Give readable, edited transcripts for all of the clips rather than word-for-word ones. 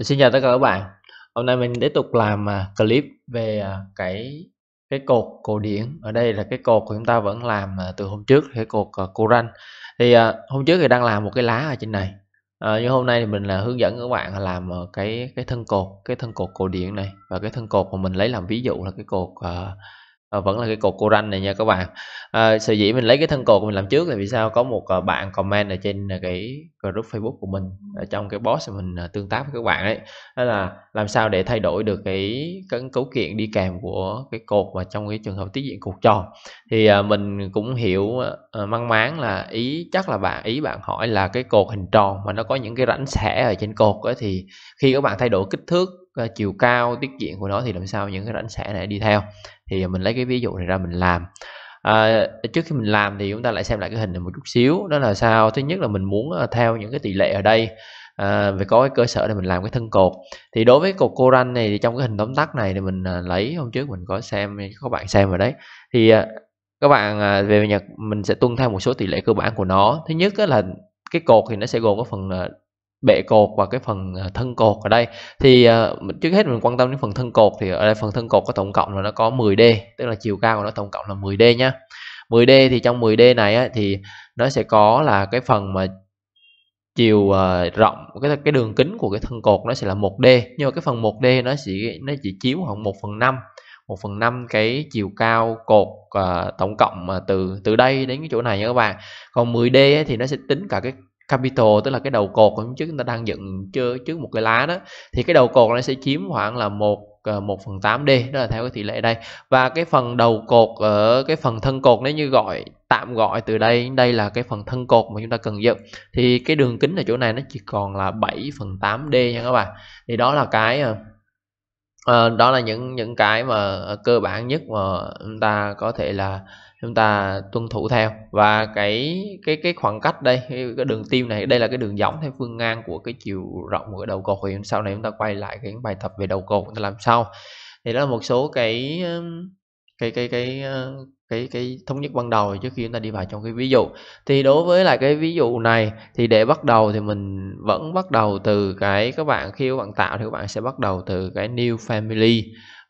Xin chào tất cả các bạn. Hôm nay mình tiếp tục làm clip về cái cột cổ điển. Ở đây là cái cột của chúng ta vẫn làm từ hôm trước, cái cột cô ranh. Thì hôm trước thì đang làm một cái lá ở trên này. Nhưng hôm nay thì mình là hướng dẫn các bạn làm cái thân cột cổ điển này, và cái thân cột mà mình lấy làm ví dụ là cái cột vẫn là cái cột cô ranh này nha các bạn. Sở dĩ mình lấy cái thân cột mình làm trước là vì sao? Có một bạn comment ở trên cái group Facebook của mình, ở trong cái box mình tương tác với các bạn ấy, đó là làm sao để thay đổi được cái cấu kiện đi kèm của cái cột mà trong cái trường hợp tiết diện cột tròn. Thì mình cũng hiểu mang máng là ý chắc là bạn hỏi là cái cột hình tròn mà nó có những cái rãnh xẻ ở trên cột ấy, thì khi các bạn thay đổi kích thước, chiều cao, tiết diện của nó thì làm sao những cái rãnh xẻ này đi theo. Thì mình lấy cái ví dụ này ra mình làm. Trước khi mình làm thì chúng ta lại xem lại cái hình này một chút xíu. Đó là sao? Thứ nhất là mình muốn theo những cái tỷ lệ ở đây về có cái cơ sở để mình làm cái thân cột. Thì đối với cột cô ranh này thì trong cái hình tóm tắt này thì mình lấy hôm trước mình có xem, các bạn xem rồi đấy. Thì các bạn về Nhật mình sẽ tuân theo một số tỷ lệ cơ bản của nó. Thứ nhất là cái cột thì nó sẽ gồm có phần bệ cột và cái phần thân cột ở đây. Thì trước hết mình quan tâm đến phần thân cột. Thì ở đây phần thân cột có tổng cộng là nó có 10D, tức là chiều cao của nó tổng cộng là 10D nhá. 10D thì trong 10D này á, thì nó sẽ có là cái phần mà chiều rộng, cái đường kính của cái thân cột nó sẽ là 1D. Nhưng mà cái phần 1D nó chỉ chiếm khoảng 1/5 cái chiều cao cột tổng cộng mà từ đây đến cái chỗ này nha các bạn. Còn 10D ấy, thì nó sẽ tính cả cái capital, tức là cái đầu cột của chúng ta đang dựng trước một cái lá đó, thì cái đầu cột nó sẽ chiếm khoảng là 1/8D, đó là theo cái tỷ lệ đây. Và cái phần đầu cột ở cái phần thân cột, nếu như tạm gọi từ đây đến đây là cái phần thân cột mà chúng ta cần dựng, thì cái đường kính ở chỗ này nó chỉ còn là 7/8D nha các bạn. Thì đó là những cái mà cơ bản nhất mà chúng ta có thể là chúng ta tuân thủ theo. Và cái khoảng cách đây, cái đường tim này, đây là cái đường dõng theo phương ngang của cái chiều rộng của đầu cột. Thì sau này chúng ta quay lại cái bài tập về đầu cột chúng ta làm sau. Thì đó là một số cái thống nhất ban đầu trước khi chúng ta đi vào trong cái ví dụ. Thì đối với lại cái ví dụ này thì để bắt đầu thì mình vẫn bắt đầu từ cái, các bạn khi các bạn tạo thì các bạn sẽ bắt đầu từ cái new family,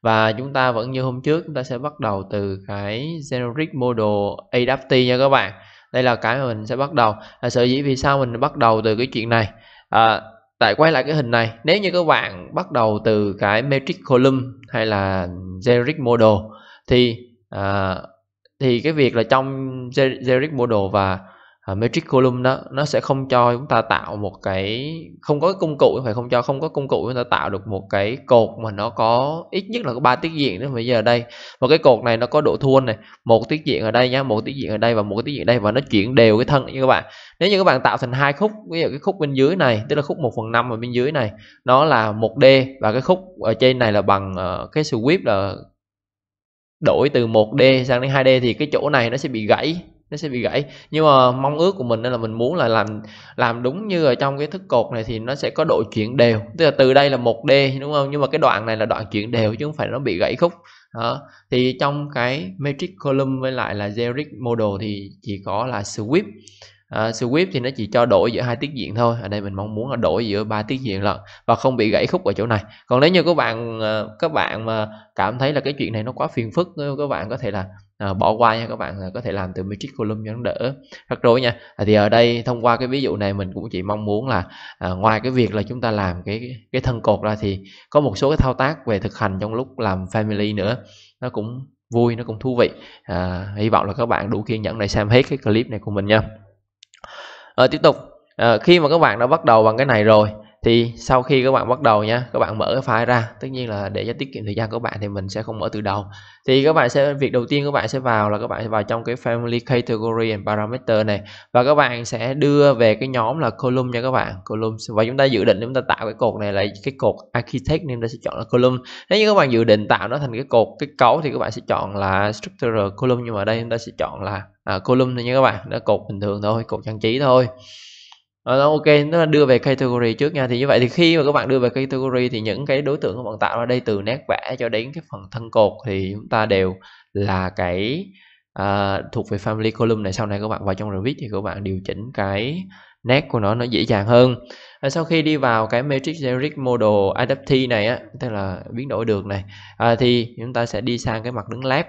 và chúng ta vẫn như hôm trước, chúng ta sẽ bắt đầu từ cái generic model adaptive nha các bạn. Đây là cái mà mình sẽ bắt đầu. Sở dĩ vì sao mình bắt đầu từ cái chuyện này, tại quay lại cái hình này, nếu như các bạn bắt đầu từ cái matrix column hay là generic model thì cái việc là trong generic model và matrix column đó, nó sẽ không cho chúng ta tạo một cái, không có công cụ, không có công cụ chúng ta tạo được một cái cột mà nó có ít nhất là có 3 tiết diện đó. Bây giờ đây, một cái cột này nó có độ thuôn này, một tiết diện ở đây nhá, một tiết diện ở đây và một tiết diện ở đây, và nó chuyển đều cái thân như các bạn. Nếu như các bạn tạo thành hai khúc, ví dụ cái khúc bên dưới này, tức là khúc 1/5 ở bên dưới này nó là 1D, và cái khúc ở trên này là bằng cái sweep là đổi từ 1D sang đến 2D, thì cái chỗ này nó sẽ bị gãy, nhưng mà mong ước của mình là mình muốn là làm đúng như ở trong cái thức cột này thì nó sẽ có độ chuyển đều, tức là từ đây là 1D đúng không, nhưng mà cái đoạn này là đoạn chuyển đều chứ không phải nó bị gãy khúc đó. Thì trong cái matrix column với lại là generic model thì chỉ có là sweep. Sweep thì nó chỉ cho đổi giữa 2 tiết diện thôi. Ở đây mình mong muốn là đổi giữa 3 tiết diện lận và không bị gãy khúc ở chỗ này. Còn nếu như các bạn mà cảm thấy là cái chuyện này nó quá phiền phức, các bạn có thể là bỏ qua nha các bạn, có thể làm từ matrix column cho nó đỡ rắc rối nha. Thì ở đây thông qua cái ví dụ này mình cũng chỉ mong muốn là ngoài cái việc là chúng ta làm cái thân cột ra thì có một số cái thao tác về thực hành trong lúc làm family nữa, nó cũng vui, nó cũng thú vị. Hy vọng là các bạn đủ kiên nhẫn để xem hết cái clip này của mình nha. Tiếp tục, khi mà các bạn đã bắt đầu bằng cái này rồi thì sau khi các bạn bắt đầu nha, các bạn mở cái file ra, tất nhiên là để cho tiết kiệm thời gian của bạn thì mình sẽ không mở từ đầu. Thì các bạn sẽ, việc đầu tiên các bạn sẽ vào là các bạn sẽ vào trong cái family category and parameter này, và các bạn sẽ đưa về cái nhóm là column nha các bạn, column. Và chúng ta dự định chúng ta tạo cái cột này là cái cột architect nên ta sẽ chọn là column. Nếu như các bạn dự định tạo nó thành cái cột kết cấu thì các bạn sẽ chọn là structural column, nhưng mà ở đây chúng ta sẽ chọn là column thôi nha các bạn, nó cột bình thường thôi, cột trang trí thôi. Ok, nó đưa về category trước nha. Thì như vậy thì khi mà các bạn đưa về category thì những cái đối tượng các bạn tạo ra đây, từ nét vẽ cho đến cái phần thân cột thì chúng ta đều là cái thuộc về family column này. Sau này các bạn vào trong Revit thì các bạn điều chỉnh cái nét của nó dễ dàng hơn. Sau khi đi vào cái Matrix Generic Model Adaptive này á, tức là biến đổi được này, thì chúng ta sẽ đi sang cái mặt đứng left.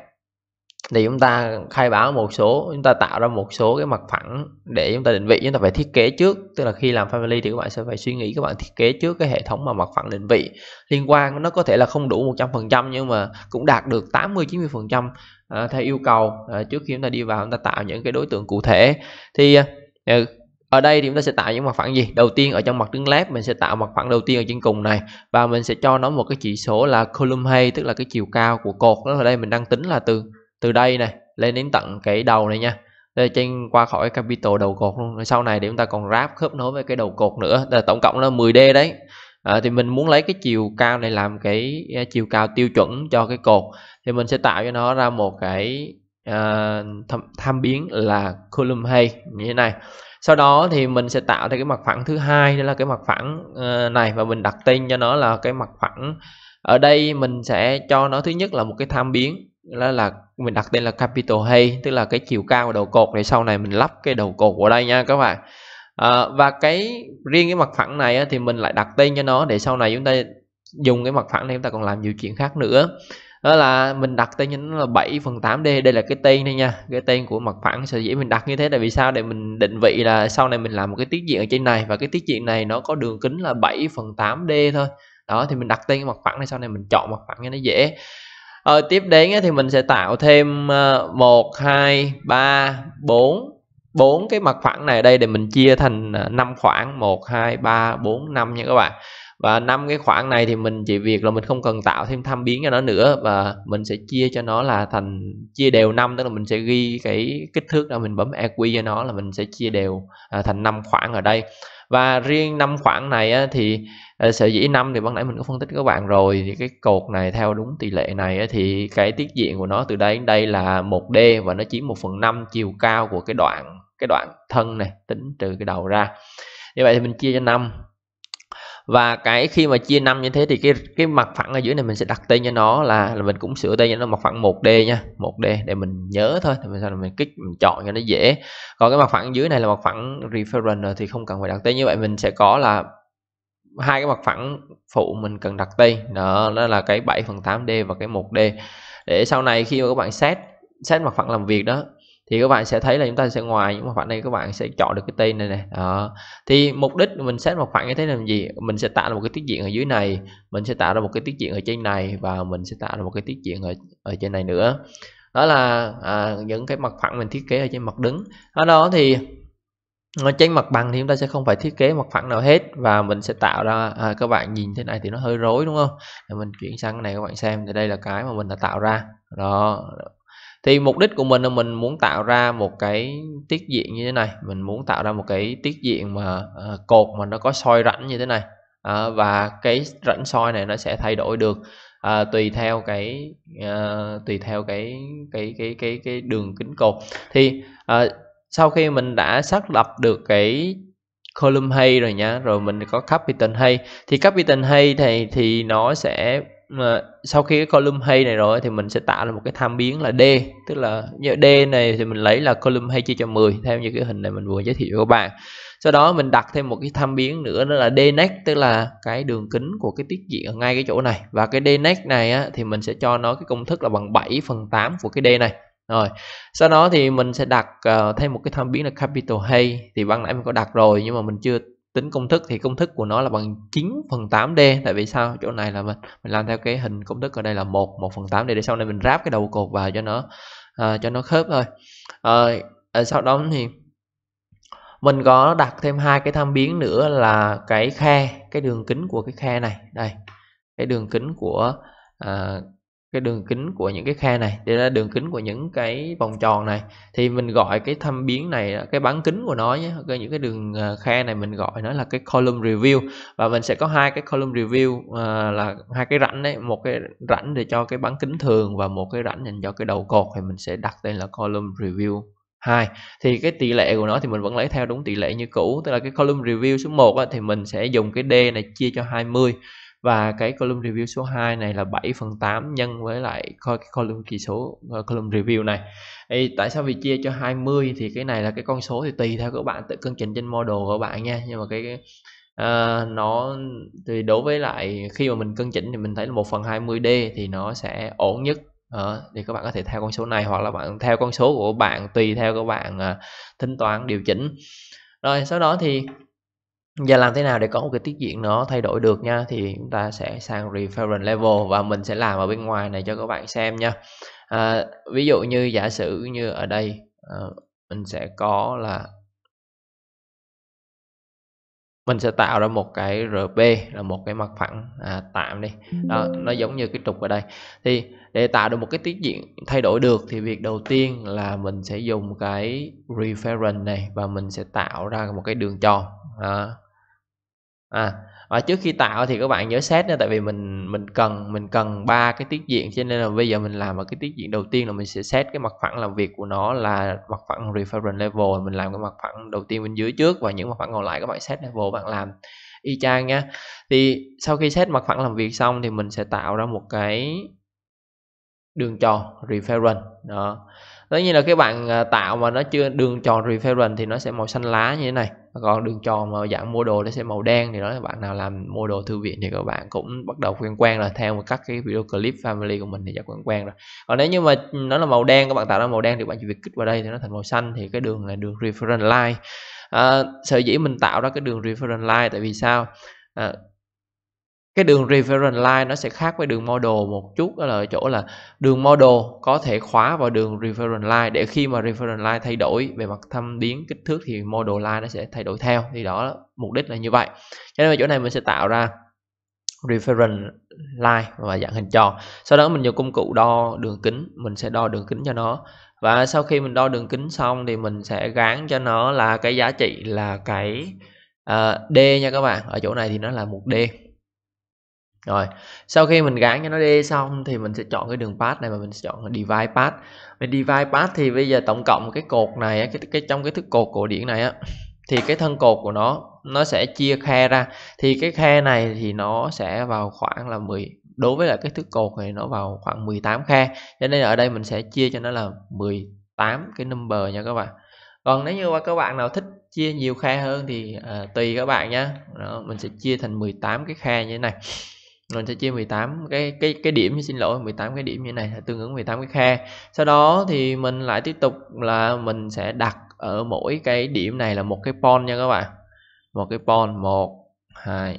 Thì chúng ta khai báo một số, chúng ta tạo ra một số cái mặt phẳng để chúng ta định vị. Chúng ta phải thiết kế trước, tức là khi làm family thì các bạn sẽ phải suy nghĩ, các bạn thiết kế trước cái hệ thống mà mặt phẳng định vị liên quan. Nó có thể là không đủ 100% nhưng mà cũng đạt được 80-90% theo yêu cầu trước khi chúng ta đi vào chúng ta tạo những cái đối tượng cụ thể. Thì ở đây thì chúng ta sẽ tạo những mặt phẳng gì? Đầu tiên ở trong mặt đứng left mình sẽ tạo mặt phẳng đầu tiên ở trên cùng này, và mình sẽ cho nó một cái chỉ số là column height, tức là cái chiều cao của cột. Ở đây mình đang tính là từ đây này lên đến tận cái đầu này nha, đây trên qua khỏi capital đầu cột luôn. Sau này thì chúng ta còn ráp khớp nối với cái đầu cột nữa, là tổng cộng là 10D đấy. Thì mình muốn lấy cái chiều cao này làm cái chiều cao tiêu chuẩn cho cái cột, thì mình sẽ tạo cho nó ra một cái tham biến là column height như thế này. Sau đó thì mình sẽ tạo ra cái mặt phẳng thứ hai, đó là cái mặt phẳng này, và mình đặt tên cho nó là cái mặt phẳng. Ở đây mình sẽ cho nó thứ nhất là một cái tham biến, đó là mình đặt tên là capital height, tức là cái chiều cao của đầu cột, để sau này mình lắp cái đầu cột vào đây nha các bạn. Và cái riêng cái mặt phẳng này á, thì mình lại đặt tên cho nó để sau này chúng ta dùng cái mặt phẳng này chúng ta còn làm nhiều chuyện khác nữa. Đó là mình đặt tên cho nó là 7/8D. Đây là cái tên này nha, cái tên của mặt phẳng. Sở dĩ mình đặt như thế là vì sao? Để mình định vị là sau này mình làm một cái tiết diện ở trên này, và cái tiết diện này nó có đường kính là 7/8D thôi. Đó thì mình đặt tên cái mặt phẳng này, sau này mình chọn mặt phẳng cho nó dễ. Tiếp đến thì mình sẽ tạo thêm 4 cái mặt phẳng này đây, để mình chia thành 5 khoảng, 1, 2, 3, 4, 5 nha các bạn. Và 5 cái khoảng này thì mình chỉ việc là mình không cần tạo thêm tham biến cho nó nữa, và mình sẽ chia cho nó là thành chia đều 5, tức là mình sẽ ghi cái kích thước ra, mình bấm EQ cho nó là mình sẽ chia đều thành 5 khoảng ở đây. Và riêng 5 khoảng này á, thì sở dĩ 5 thì ban nãy mình có phân tích các bạn rồi, thì cái cột này theo đúng tỷ lệ này á, thì cái tiết diện của nó từ đây đến đây là 1D, và nó chiếm 1/5 chiều cao của cái đoạn thân này, tính trừ cái đầu ra. Như vậy thì mình chia cho 5. Và cái khi mà chia 5 như thế thì cái mặt phẳng ở dưới này mình sẽ đặt tên cho nó là mình cũng sửa tên cho nó mặt phẳng 1D nha, 1D để mình nhớ thôi, thì mình kích mình chọn cho nó dễ. Còn cái mặt phẳng dưới này là mặt phẳng reference thì không cần phải đặt tên. Như vậy mình sẽ có là 2 cái mặt phẳng phụ mình cần đặt tên, đó là cái 7/8D và cái 1D, để sau này khi mà các bạn set mặt phẳng làm việc đó thì các bạn sẽ thấy là chúng ta sẽ ngoài những mặt phẳng này các bạn sẽ chọn được cái tên này nè. Thì mục đích mình set mặt phẳng như thế là gì? Mình sẽ tạo ra một cái tiết diện ở dưới này, mình sẽ tạo ra một cái tiết diện ở trên này, và mình sẽ tạo ra một cái tiết diện ở trên này nữa. Đó là những cái mặt phẳng mình thiết kế ở trên mặt đứng. Ở đó thì trên mặt bằng thì chúng ta sẽ không phải thiết kế mặt phẳng nào hết, và mình sẽ tạo ra các bạn nhìn thế này thì nó hơi rối đúng không? Để mình chuyển sang cái này các bạn xem, thì đây là cái mà mình đã tạo ra. Đó. Thì mục đích của mình là mình muốn tạo ra một cái tiết diện như thế này, mình muốn tạo ra một cái tiết diện mà cột mà nó có soi rãnh như thế này, và cái rãnh soi này nó sẽ thay đổi được tùy theo cái đường kính cột. Thì sau khi mình đã xác lập được cái column height rồi nha, rồi mình có capital height, thì capital height thì nó sẽ sau khi cái column height này rồi thì mình sẽ tạo ra một cái tham biến là D, tức là như D này thì mình lấy là column height chia cho 10 theo như cái hình này mình vừa giới thiệu cho các bạn. Sau đó mình đặt thêm một cái tham biến nữa, đó là D next, tức là cái đường kính của cái tiết diện ở ngay cái chỗ này. Và cái D next này á, thì mình sẽ cho nó cái công thức là bằng 7/8 của cái D này. Rồi sau đó thì mình sẽ đặt thêm một cái tham biến là capital height, thì ban nãy mình có đặt rồi nhưng mà mình chưa tính công thức, thì công thức của nó là bằng 9/8D. Tại vì sao? Chỗ này là mình làm theo cái hình công thức ở đây là 1/8D, để sau này mình ráp cái đầu cột vào cho nó khớp thôi. Sau đó thì mình có đặt thêm 2 cái tham biến nữa là cái khe, cái đường kính của cái khe này đây, cái đường kính của những cái khe này, đây là đường kính của những cái vòng tròn này. Thì mình gọi cái tham biến này, cái bán kính của nó nhé, những cái đường khe này mình gọi nó là cái column review. Và mình sẽ có 2 cái column review là 2 cái rãnh đấy, một cái rãnh để cho cái bán kính thường và một cái rãnh dành cho cái đầu cột, thì mình sẽ đặt tên là column review 2. Thì cái tỷ lệ của nó thì mình vẫn lấy theo đúng tỷ lệ như cũ, tức là cái column review số 1 thì mình sẽ dùng cái D này chia cho 20. Và cái column review số 2 này là 7/8 nhân với lại column kỳ số column review này. Ê, tại sao vì chia cho 20 thì cái này là cái con số thì tùy theo các bạn tự cân chỉnh trên model của bạn nha. Nhưng mà cái nó thì đối với lại khi mà mình cân chỉnh thì mình thấy là 1/20D thì nó sẽ ổn nhất. Thì các bạn có thể theo con số này hoặc là bạn theo con số của bạn tùy theo các bạn tính toán điều chỉnh. Rồi sau đó thì giờ làm thế nào để có một cái tiết diện nó thay đổi được nha, thì chúng ta sẽ sang reference level và mình sẽ làm ở bên ngoài này cho các bạn xem nha. Ví dụ như giả sử như ở đây mình sẽ có là mình sẽ tạo ra một cái RB là một cái mặt phẳng tạm đi. Đó, nó giống như cái trục ở đây. Thì để tạo được một cái tiết diện thay đổi được thì việc đầu tiên là mình sẽ dùng cái reference này và mình sẽ tạo ra một cái đường tròn. Và trước khi tạo thì các bạn nhớ xét nha, tại vì mình cần 3 cái tiết diện, cho nên là bây giờ mình làm ở cái tiết diện đầu tiên là mình sẽ xét cái mặt phẳng làm việc của nó là mặt phẳng reference level, mình làm cái mặt phẳng đầu tiên bên dưới trước và những mặt phẳng còn lại các bạn xét level bạn làm y chang nha. Thì sau khi xét mặt phẳng làm việc xong thì mình sẽ tạo ra một cái đường tròn reference đó. Tất nhiên là các bạn tạo mà nó chưa đường tròn reference thì nó sẽ màu xanh lá như thế này, còn đường tròn mà dạng model nó sẽ màu đen. Thì đó là bạn nào làm model thư viện thì các bạn cũng bắt đầu quen quen rồi, theo các cái video clip family của mình thì đã quen rồi. Còn nếu như mà nó là màu đen, các bạn tạo ra màu đen thì bạn chỉ việc kích vào đây thì nó thành màu xanh. Thì cái đường là đường reference line. Sở dĩ mình tạo ra cái đường reference line tại vì sao? Cái đường reference line nó sẽ khác với đường model một chút, đó là ở chỗ là đường model có thể khóa vào đường reference line để khi mà reference line thay đổi về mặt thâm biến kích thước thì model line nó sẽ thay đổi theo. Thì đó mục đích là như vậy. Cho nên ở chỗ này mình sẽ tạo ra reference line và dạng hình tròn. Sau đó mình dùng công cụ đo đường kính, mình sẽ đo đường kính cho nó. Và sau khi mình đo đường kính xong thì mình sẽ gán cho nó là cái giá trị là cái D nha các bạn. Ở chỗ này thì nó là một D. Rồi, sau khi mình gán cho nó D xong thì mình sẽ chọn cái đường path này và mình sẽ chọn divide path. Mình divide path thì bây giờ tổng cộng cái cột này, cái trong cái thức cột cổ điển này á, thì cái thân cột của nó sẽ chia khe ra. Thì cái khe này thì nó sẽ vào khoảng là 10, đối với lại cái thức cột này nó vào khoảng 18 khe. Cho nên ở đây mình sẽ chia cho nó là 18 cái number nha các bạn. Còn nếu như các bạn nào thích chia nhiều khe hơn thì tùy các bạn nhé. Mình sẽ chia thành 18 cái khe như thế này. Mình sẽ chia 18 cái điểm, xin lỗi, 18 cái điểm như thế này là tương ứng 18 cái khe. Sau đó thì mình lại tiếp tục là mình sẽ đặt ở mỗi cái điểm này là một cái point nha các bạn. Một cái point, 1, 2.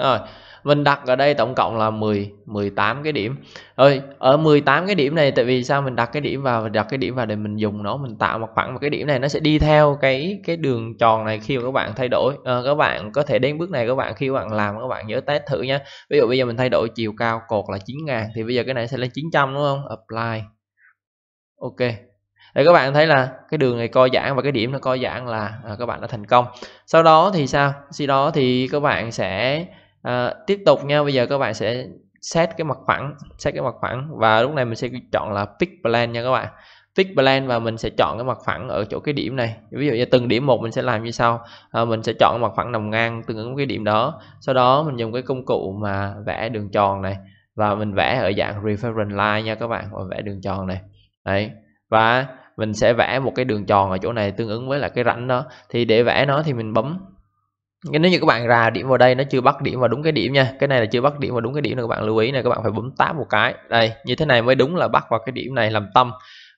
Rồi, mình đặt ở đây tổng cộng là 18 cái điểm. Rồi, ở 18 cái điểm này tại vì sao mình đặt cái điểm vào để mình dùng nó, mình tạo mặt phẳng, và cái điểm này nó sẽ đi theo cái đường tròn này khi mà các bạn thay đổi. Các bạn có thể đến bước này các bạn khi các bạn làm các bạn nhớ test thử nhé. Ví dụ bây giờ mình thay đổi chiều cao cột là 9.000 thì bây giờ cái này sẽ lên 900 đúng không? Apply. Ok. Để các bạn thấy là cái đường này co giãn và cái điểm nó co giãn là các bạn đã thành công. Sau đó thì sao? Sau đó thì các bạn sẽ tiếp tục nha. Bây giờ các bạn sẽ set cái mặt phẳng, và lúc này mình sẽ chọn là pick blend nha các bạn. Pick blend và mình sẽ chọn cái mặt phẳng ở chỗ cái điểm này. Ví dụ như từng điểm một mình sẽ làm như sau. Mình sẽ chọn mặt phẳng nằm ngang tương ứng với cái điểm đó. Sau đó mình dùng cái công cụ mà vẽ đường tròn này và mình vẽ ở dạng reference line nha các bạn, và vẽ đường tròn này. Đấy. Và mình sẽ vẽ một cái đường tròn ở chỗ này tương ứng với là cái rãnh đó. Thì để vẽ nó thì mình bấm. Nếu như các bạn rà điểm vào đây nó chưa bắt điểm vào đúng cái điểm nha. Cái này là chưa bắt điểm vào đúng cái điểm này, các bạn lưu ý này, các bạn phải bấm táp một cái. Đây, như thế này mới đúng là bắt vào cái điểm này làm tâm.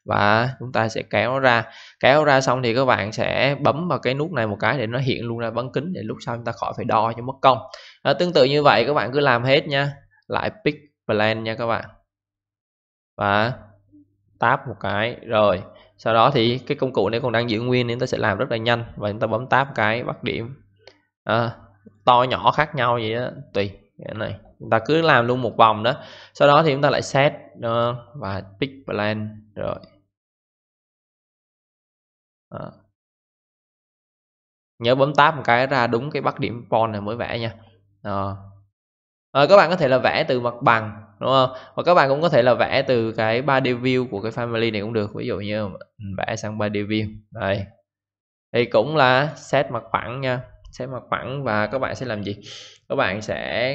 Và chúng ta sẽ kéo nó ra. Kéo ra xong thì các bạn sẽ bấm vào cái nút này một cái để nó hiện luôn ra bán kính, để lúc sau chúng ta khỏi phải đo cho mất công. Tương tự như vậy các bạn cứ làm hết nha. Lại pick blend nha các bạn. Và táp một cái rồi. Sau đó thì cái công cụ này còn đang giữ nguyên nên chúng ta sẽ làm rất là nhanh và chúng ta bấm táp cái bắt điểm. To nhỏ khác nhau vậy đó, tùy cái này chúng ta cứ làm luôn một vòng đó. Sau đó thì chúng ta lại set và pick blend rồi. Nhớ bấm tab một cái ra đúng cái bắt điểm point này mới vẽ nha. Các bạn có thể là vẽ từ mặt bằng, đúng không? Và các bạn cũng có thể là vẽ từ cái 3D view của cái family này cũng được. Ví dụ như vẽ sang 3D view đây. Thì cũng là set mặt phẳng nha. Set mặt phẳng và các bạn sẽ làm gì? Các bạn sẽ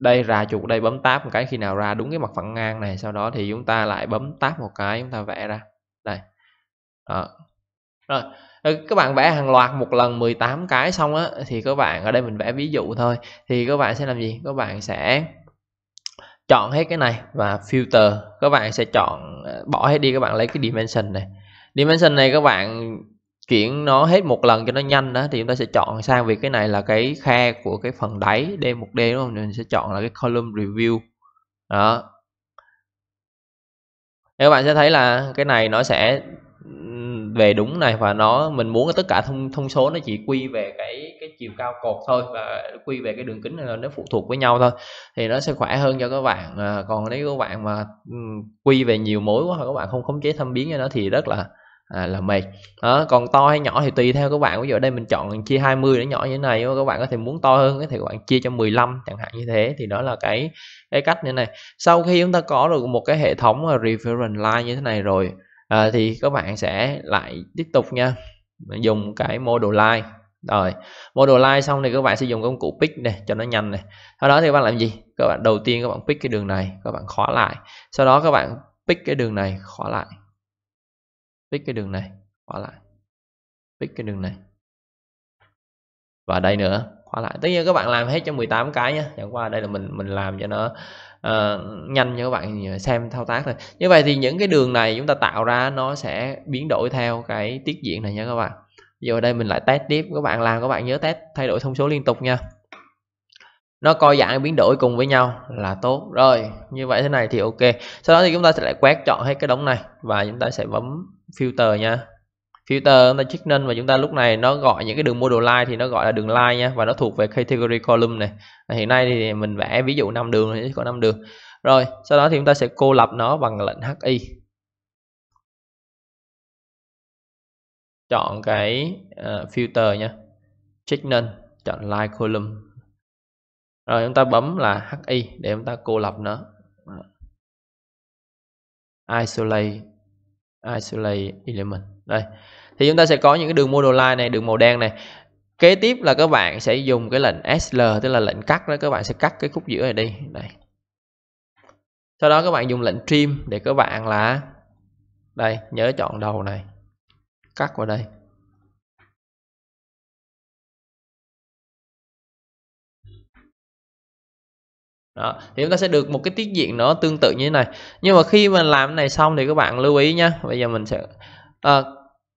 đây ra chuột đây, bấm tab một cái, khi nào ra đúng cái mặt phẳng ngang này, sau đó thì chúng ta lại bấm tab một cái, chúng ta vẽ ra đây. Đó. Rồi, các bạn vẽ hàng loạt một lần 18 cái xong á, thì các bạn ở đây mình vẽ ví dụ thôi, thì các bạn sẽ làm gì? Các bạn sẽ chọn hết cái này và filter, các bạn sẽ chọn bỏ hết đi, các bạn lấy cái dimension này. Dimension này các bạn chuyển nó hết một lần cho nó nhanh đó, thì chúng ta sẽ chọn sang, vì cái này là cái khe của cái phần đáy D1D đúng không? Nên mình sẽ chọn là cái column review. Đó. Các bạn sẽ thấy là cái này nó sẽ về đúng này, và nó mình muốn tất cả thông số nó chỉ quy về cái chiều cao cột thôi, và quy về cái đường kính này nó phụ thuộc với nhau thôi, thì nó sẽ khỏe hơn cho các bạn. Còn nếu các bạn mà quy về nhiều mối quá, các bạn không khống chế thâm biến cho nó thì rất là mệt. Đó, còn to hay nhỏ thì tùy theo các bạn. Ví dụ ở đây mình chọn chia 20 để nhỏ như thế này, các bạn có thể muốn to hơn thì các bạn chia cho 15 chẳng hạn như thế, thì đó là cái cách như thế này. Sau khi chúng ta có được một cái hệ thống reference line như thế này rồi, thì các bạn sẽ lại tiếp tục nha, dùng cái model line. Rồi model line xong thì các bạn sẽ dùng công cụ pick này cho nó nhanh này. Sau đó thì các bạn làm gì? Các bạn đầu tiên các bạn pick cái đường này, các bạn khóa lại, sau đó các bạn pick cái đường này, khóa lại, pick cái đường này, khóa lại, pick cái đường này, và đây nữa, khóa lại. Tất nhiên các bạn làm hết cho 18 cái nhé, chẳng qua đây là mình làm cho nó nhanh cho các bạn xem thao tác thôi. Như vậy thì những cái đường này chúng ta tạo ra nó sẽ biến đổi theo cái tiết diện này nha các bạn. Giờ ở đây mình lại test tiếp, các bạn làm các bạn nhớ test thay đổi thông số liên tục nha, nó coi dạng biến đổi cùng với nhau là tốt rồi. Như vậy thế này thì ok. Sau đó thì chúng ta sẽ lại quét chọn hết cái đống này và chúng ta sẽ bấm filter nha. Filter chúng ta check nên, và chúng ta lúc này nó gọi những cái đường model line thì nó gọi là đường line nha, và nó thuộc về category column này. Hiện nay thì mình vẽ ví dụ 5 đường thì có 5 đường. Rồi, sau đó thì chúng ta sẽ cô lập nó bằng lệnh HI. Chọn cái filter nha. Check nên, chọn line column. Rồi chúng ta bấm là HI để chúng ta cô lập nó. Isolate element. Đây. Thì chúng ta sẽ có những cái đường model line này, đường màu đen này. Kế tiếp là các bạn sẽ dùng cái lệnh SL, tức là lệnh cắt đó, các bạn sẽ cắt cái khúc giữa này đi. Đây. Sau đó các bạn dùng lệnh trim để các bạn là đây, nhớ chọn đầu này. Cắt vào đây. Đó, thì chúng ta sẽ được một cái tiết diện nó tương tự như thế này. Nhưng mà khi mình làm cái này xong thì các bạn lưu ý nhé. Bây giờ mình sẽ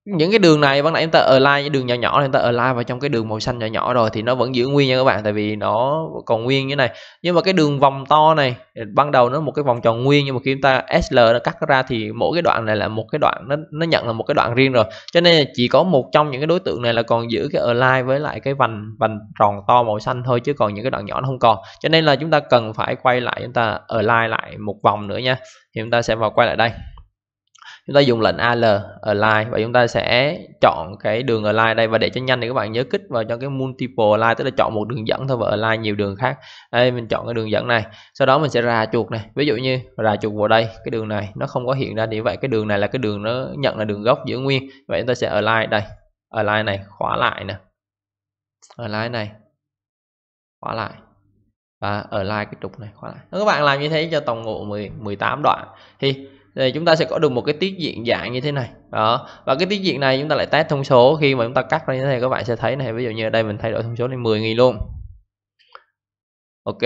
những cái đường này ban nãy chúng ta align, những đường nhỏ nhỏ này chúng ta align vào trong cái đường màu xanh nhỏ nhỏ rồi thì nó vẫn giữ nguyên nha các bạn, tại vì nó còn nguyên như thế này. Nhưng mà cái đường vòng to này ban đầu nó một cái vòng tròn nguyên, nhưng mà khi chúng ta SL nó cắt ra thì mỗi cái đoạn này là một cái đoạn, nó nhận là một cái đoạn riêng rồi, cho nên là chỉ có một trong những cái đối tượng này là còn giữ cái align với lại cái vành tròn to màu xanh thôi, chứ còn những cái đoạn nhỏ nó không còn, cho nên là chúng ta cần phải quay lại, chúng ta align lại một vòng nữa nha. Thì chúng ta sẽ vào quay lại đây, chúng ta dùng lệnh AL align và chúng ta sẽ chọn cái đường align đây. Và để cho nhanh thì các bạn nhớ kích vào cho cái multiple align, tức là chọn một đường dẫn thôi và align nhiều đường khác. Đây mình chọn cái đường dẫn này, sau đó mình sẽ ra chuột này, ví dụ như ra chuột vào đây, cái đường này nó không có hiện ra thì vậy cái đường này là cái đường nó nhận là đường gốc giữ nguyên. Vậy chúng ta sẽ align đây, align này, khóa lại nè, align này, khóa lại, và align cái trục này, khóa lại. Các bạn làm như thế cho tổng bộ 18 đoạn thì chúng ta sẽ có được một cái tiết diện dạng như thế này. Đó. Và cái tiết diện này chúng ta lại test thông số. Khi mà chúng ta cắt ra như thế này các bạn sẽ thấy này, ví dụ như ở đây mình thay đổi thông số lên 10.000 luôn. Ok.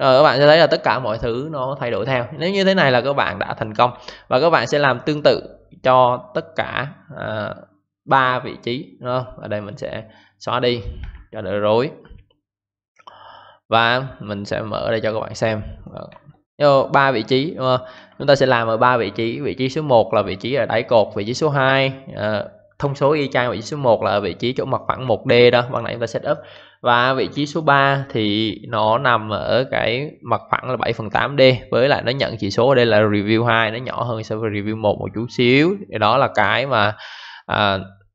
Rồi các bạn sẽ thấy là tất cả mọi thứ nó thay đổi theo. Nếu như thế này là các bạn đã thành công. Và các bạn sẽ làm tương tự cho tất cả 3 vị trí. Đó. Ở đây mình sẽ xóa đi cho đỡ rối. Và mình sẽ mở đây cho các bạn xem. Đó. 3 vị trí đúng không? Chúng ta sẽ làm ở 3 vị trí. Vị trí số 1 là vị trí ở đáy cột, vị trí số 2 thông số y chang vị trí số 1 là vị trí chỗ mặt phẳng 1D đó, bằng nãy chúng ta set up. Và vị trí số 3 thì nó nằm ở cái mặt phẳng là 7/8D, với lại nó nhận chỉ số ở đây là review 2, nó nhỏ hơn so với review 1 một chút xíu. Đó là cái mà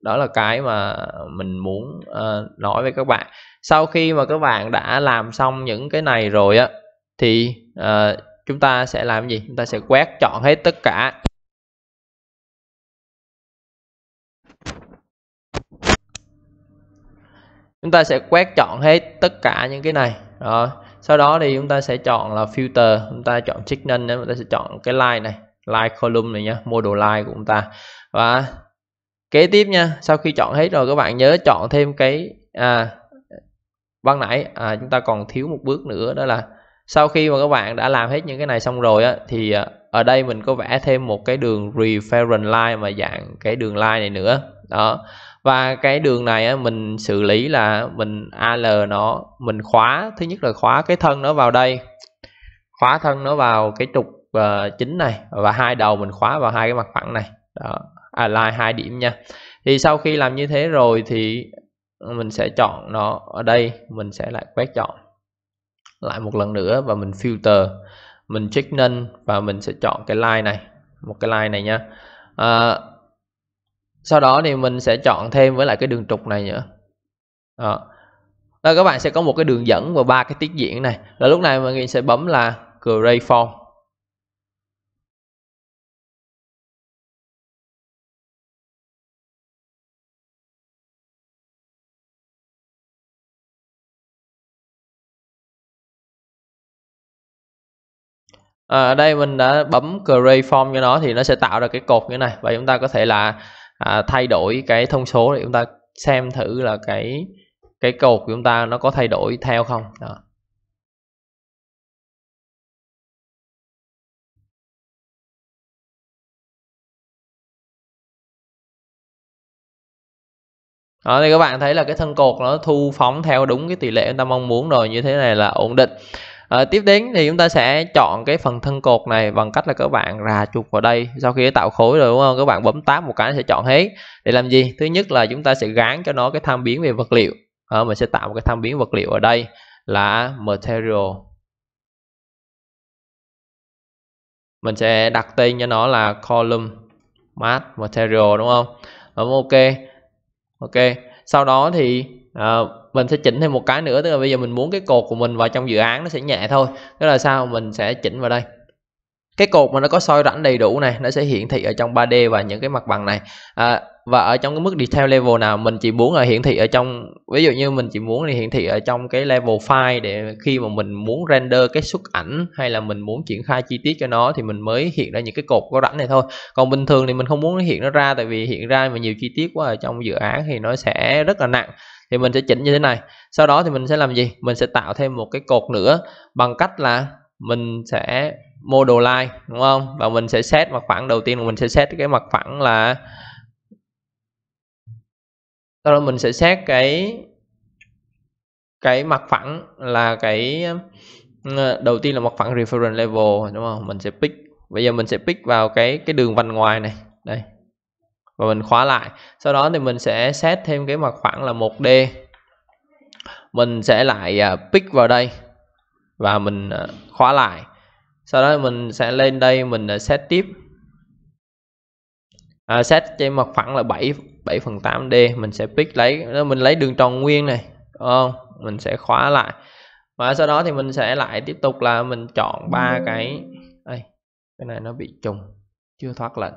Đó là cái mà mình muốn nói với các bạn. Sau khi mà các bạn đã làm xong những cái này rồi á, thì chúng ta sẽ làm gì? Chúng ta sẽ quét chọn hết tất cả. Chúng ta sẽ quét chọn hết tất cả những cái này. Rồi. Sau đó thì chúng ta sẽ chọn là filter, chúng ta chọn chức năng, chúng ta sẽ chọn cái line này, line column này nhá, model line của chúng ta. Và kế tiếp nha, sau khi chọn hết rồi các bạn nhớ chọn thêm cái ban nãy chúng ta còn thiếu một bước nữa, đó là sau khi mà các bạn đã làm hết những cái này xong rồi á, thì ở đây mình có vẽ thêm một cái đường reference line mà dạng cái đường line này nữa. Đó. Và cái đường này á, mình xử lý là mình AL nó, mình khóa, thứ nhất là khóa cái thân nó vào đây, khóa thân nó vào cái trục chính này, và hai đầu mình khóa vào hai cái mặt phẳng này. Đó. Align hai điểm nha. Thì sau khi làm như thế rồi thì mình sẽ chọn nó ở đây, mình sẽ lại quét chọn lại một lần nữa và mình filter, mình check none và mình sẽ chọn cái line này, một cái line này nha. Sau đó thì mình sẽ chọn thêm với lại cái đường trục này nữa. Đó. Rồi các bạn sẽ có một cái đường dẫn và ba cái tiết diện này. Rồi lúc này mình sẽ bấm là Create Form. Ở đây mình đã bấm Create Form cho nó thì nó sẽ tạo ra cái cột như thế này, và chúng ta có thể là thay đổi cái thông số để chúng ta xem thử là cái cột của chúng ta nó có thay đổi theo không. Đó. Đó, thì các bạn thấy là cái thân cột nó thu phóng theo đúng cái tỷ lệ chúng ta mong muốn rồi, như thế này là ổn định. Tiếp đến thì chúng ta sẽ chọn cái phần thân cột này bằng cách là các bạn rà chuột vào đây. Sau khi tạo khối rồi đúng không, các bạn bấm tab một cái sẽ chọn hết. Để làm gì? Thứ nhất là chúng ta sẽ gán cho nó cái tham biến về vật liệu. Mình sẽ tạo một cái tham biến vật liệu ở đây là Material. Mình sẽ đặt tên cho nó là Column Math Material đúng không? Bấm ok. Sau đó thì mình sẽ chỉnh thêm một cái nữa, tức là bây giờ mình muốn cái cột của mình vào trong dự án nó sẽ nhẹ thôi. Tức là sao? Mình sẽ chỉnh vào đây. Cái cột mà nó có soi rãnh đầy đủ này, nó sẽ hiển thị ở trong 3D và những cái mặt bằng này. Và ở trong cái mức detail level nào mình chỉ muốn là hiển thị ở trong, ví dụ như mình chỉ muốn thì hiển thị ở trong cái level file, để khi mà mình muốn render cái xuất ảnh hay là mình muốn triển khai chi tiết cho nó thì mình mới hiện ra những cái cột có rãnh này thôi. Còn bình thường thì mình không muốn hiện nó ra, tại vì hiện ra mà nhiều chi tiết quá ở trong dự án thì nó sẽ rất là nặng. Thì mình sẽ chỉnh như thế này. Sau đó thì mình sẽ làm gì? Mình sẽ tạo thêm một cái cột nữa bằng cách là mình sẽ model line đúng không? Và mình sẽ set mặt phẳng, đầu tiên mình sẽ set cái mặt phẳng là, sau đó mình sẽ set cái mặt phẳng là cái đầu tiên là mặt phẳng reference level đúng không? Mình sẽ pick. Bây giờ mình sẽ pick vào cái đường vành ngoài này, đây. Và mình khóa lại. Sau đó thì mình sẽ set thêm cái mặt phẳng là 1D. Mình sẽ lại pick vào đây và mình khóa lại. Sau đó mình sẽ lên đây, mình set tiếp. Set trên mặt phẳng là 7/8D. Mình sẽ pick lấy đường tròn nguyên này, đúng không? Mình sẽ khóa lại. Và sau đó thì mình sẽ lại tiếp tục là mình chọn ba cái. Đây, cái này nó bị trùng, chưa thoát lệnh.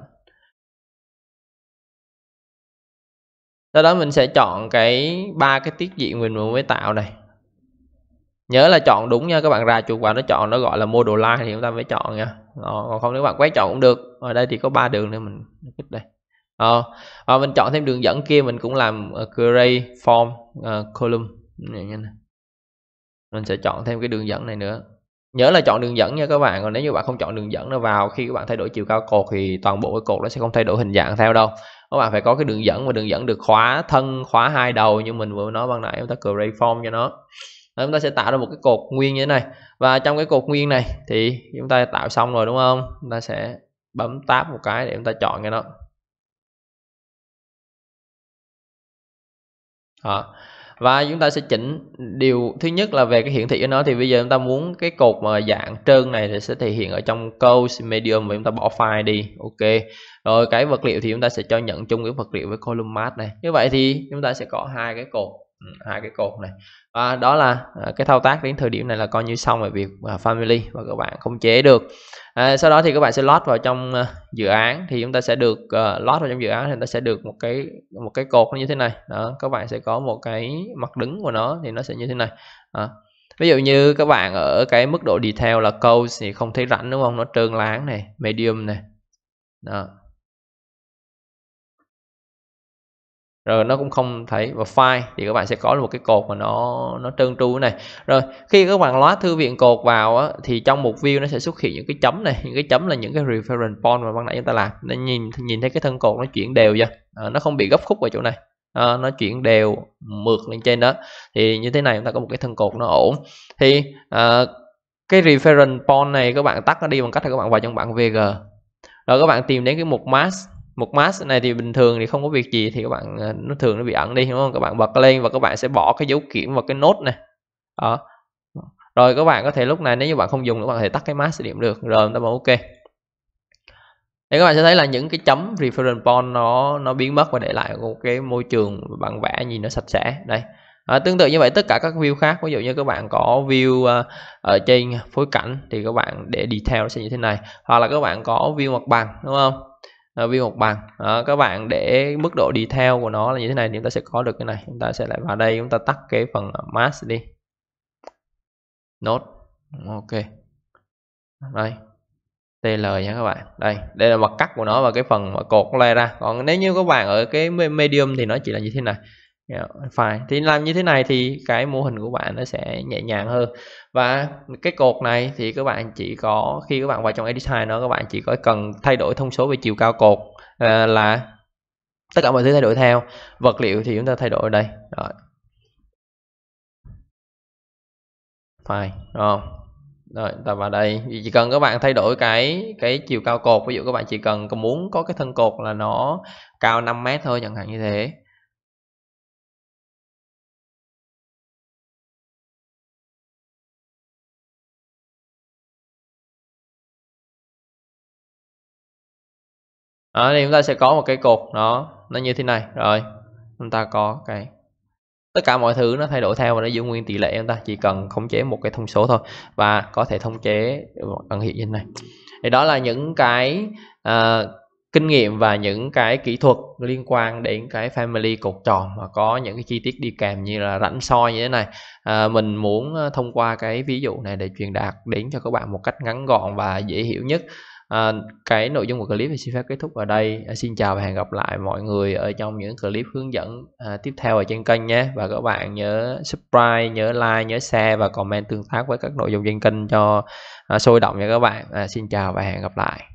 Sau đó mình sẽ chọn cái ba cái tiết diện mình mới tạo này. Nhớ là chọn đúng nha, các bạn ra chuột vào nó chọn, nó gọi là model line thì chúng ta mới chọn nha. Còn không nếu bạn quét chọn cũng được. Ở đây thì có ba đường nên mình kích đây. Mình chọn thêm đường dẫn kia, mình cũng làm create form column này. Mình sẽ chọn thêm cái đường dẫn này nữa. Nhớ là chọn đường dẫn nha các bạn. Còn nếu như bạn không chọn đường dẫn nó vào, khi các bạn thay đổi chiều cao cột thì toàn bộ cái cột nó sẽ không thay đổi hình dạng theo đâu. Các bạn phải có cái đường dẫn, và đường dẫn được khóa thân, khóa hai đầu như mình vừa nói ban nãy. Chúng ta create form cho nó. Chúng ta sẽ tạo ra một cái cột nguyên như thế này. Và trong cái cột nguyên này thì chúng ta tạo xong rồi đúng không? Chúng ta sẽ bấm tab một cái để chúng ta chọn cho nó. Và chúng ta sẽ chỉnh điều thứ nhất là về cái hiển thị của nó. Thì bây giờ chúng ta muốn cái cột mà dạng trơn này thì sẽ thể hiện ở trong câu medium và chúng ta bỏ file đi. Ok. Rồi cái vật liệu thì chúng ta sẽ cho nhận chung cái vật liệu với column mask này. Như vậy thì chúng ta sẽ có hai cái cột này. Và đó là cái thao tác đến thời điểm này là coi như xong về việc family và các bạn khống chế được. Sau đó thì các bạn sẽ load vào trong dự án, thì chúng ta sẽ được một cái cột như thế này. Đó, các bạn sẽ có một cái mặt đứng của nó thì nó sẽ như thế này. Ví dụ như các bạn ở cái mức độ detail là code thì không thấy rảnh đúng không? Nó trơn láng này, medium này. Đó. Rồi nó cũng không thấy. Và file thì các bạn sẽ có một cái cột mà nó trơn tru này. Rồi khi các bạn load thư viện cột vào á, thì trong một view nó sẽ xuất hiện những cái chấm này. Những cái chấm là những cái reference point mà ban nãy chúng ta làm. Nên nhìn thấy cái thân cột nó chuyển đều ra, nó không bị gấp khúc ở chỗ này, nó chuyển đều mượt lên trên đó. Thì như thế này chúng ta có một cái thân cột nó ổn. Thì cái reference point này các bạn tắt nó đi bằng cách là các bạn vào trong bảng VG. Rồi các bạn tìm đến cái mục mask. Một mask này thì bình thường thì không có việc gì, thì các bạn nó thường bị ẩn đi đúng không? Các bạn bật lên và các bạn sẽ bỏ cái dấu kiểm vào cái nốt này. Đó. Rồi các bạn có thể lúc này nếu như bạn không dùng các bạn có thể tắt cái mask điểm được. Rồi chúng ta bảo ok. Để các bạn sẽ thấy là những cái chấm reference point nó biến mất và để lại một cái môi trường bạn vẽ nhìn nó sạch sẽ. Đây. Tương tự như vậy tất cả các view khác, ví dụ như các bạn có view ở trên phối cảnh thì các bạn để detail nó sẽ như thế này, hoặc là các bạn có view mặt bằng đúng không? View một bằng các bạn để mức độ detail của nó là như thế này thì chúng ta sẽ có được cái này. Chúng ta sẽ lại vào đây, chúng ta tắt cái phần mask đi, nốt ok đây TL nha các bạn. Đây là mặt cắt của nó và cái phần cột nó lay ra. Còn nếu như các bạn ở cái medium thì nó chỉ là như thế này. Phải thì làm như thế này thì cái mô hình của bạn nó sẽ nhẹ nhàng hơn. Và cái cột này thì các bạn chỉ có khi các bạn vào trong edit size nó, các bạn chỉ có cần thay đổi thông số về chiều cao cột là tất cả mọi thứ thay đổi theo. Vật liệu thì chúng ta thay đổi ở đây. Rồi. Phải không? Rồi, ta vào đây chỉ cần các bạn thay đổi cái chiều cao cột. Ví dụ các bạn chỉ cần muốn có cái thân cột là nó cao 5 m thôi chẳng hạn như thế. Đó, thì chúng ta sẽ có một cái cột nó như thế này. Rồi chúng ta có cái tất cả mọi thứ nó thay đổi theo và nó giữ nguyên tỷ lệ. Chúng ta chỉ cần khống chế một cái thông số thôi và có thể khống chế ẩn hiện như thế này. Thì đó là những cái kinh nghiệm và những cái kỹ thuật liên quan đến cái family cột tròn mà có những cái chi tiết đi kèm như là rãnh soi như thế này. Mình muốn thông qua cái ví dụ này để truyền đạt đến cho các bạn một cách ngắn gọn và dễ hiểu nhất. Cái nội dung của clip thì xin phép kết thúc ở đây. Xin chào và hẹn gặp lại mọi người ở trong những clip hướng dẫn tiếp theo ở trên kênh nhé. Và các bạn nhớ subscribe, nhớ like, nhớ share và comment tương tác với các nội dung trên kênh cho sôi động nha các bạn. Xin chào và hẹn gặp lại.